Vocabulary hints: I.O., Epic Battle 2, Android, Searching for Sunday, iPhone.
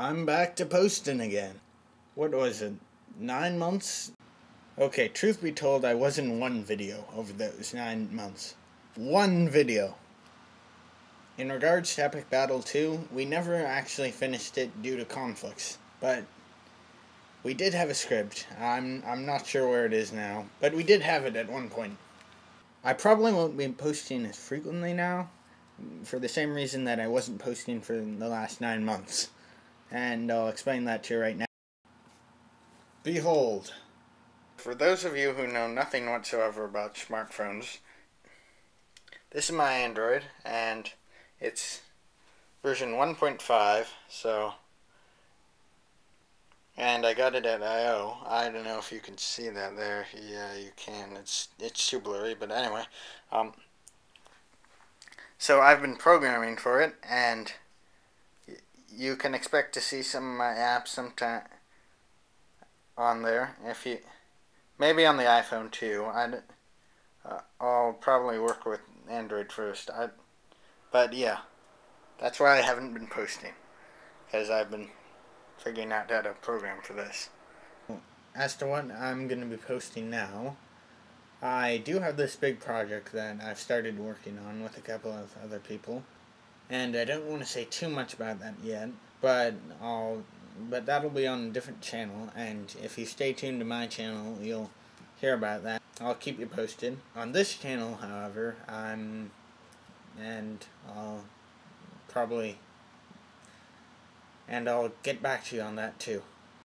I'm back to posting again. What was it, 9 months? Okay, truth be told, I was in one video over those 9 months. One video! In regards to Epic Battle 2, we never actually finished it due to conflicts, but we did have a script. I'm not sure where it is now, but we did have it at one point. I probably won't be posting as frequently now, for the same reason that I wasn't posting for the last 9 months. And I'll explain that to you right now. Behold! For those of you who know nothing whatsoever about smartphones, this is my Android, and it's version 1.5, so... And I got it at I.O. I don't know if you can see that there. Yeah, you can. It's too blurry, but anyway. So I've been programming for it, and you can expect to see some of my apps sometime on there. If you... Maybe on the iPhone too. I'll probably work with Android first. But yeah, that's why I haven't been posting, because I've been figuring out how to program for this. As to what I'm going to be posting now, I do have this big project that I've started working on with a couple of other people, and I don't want to say too much about that yet, but that'll be on a different channel, and if you stay tuned to my channel, you'll hear about that. I'll keep you posted. On this channel, however, I'll get back to you on that too.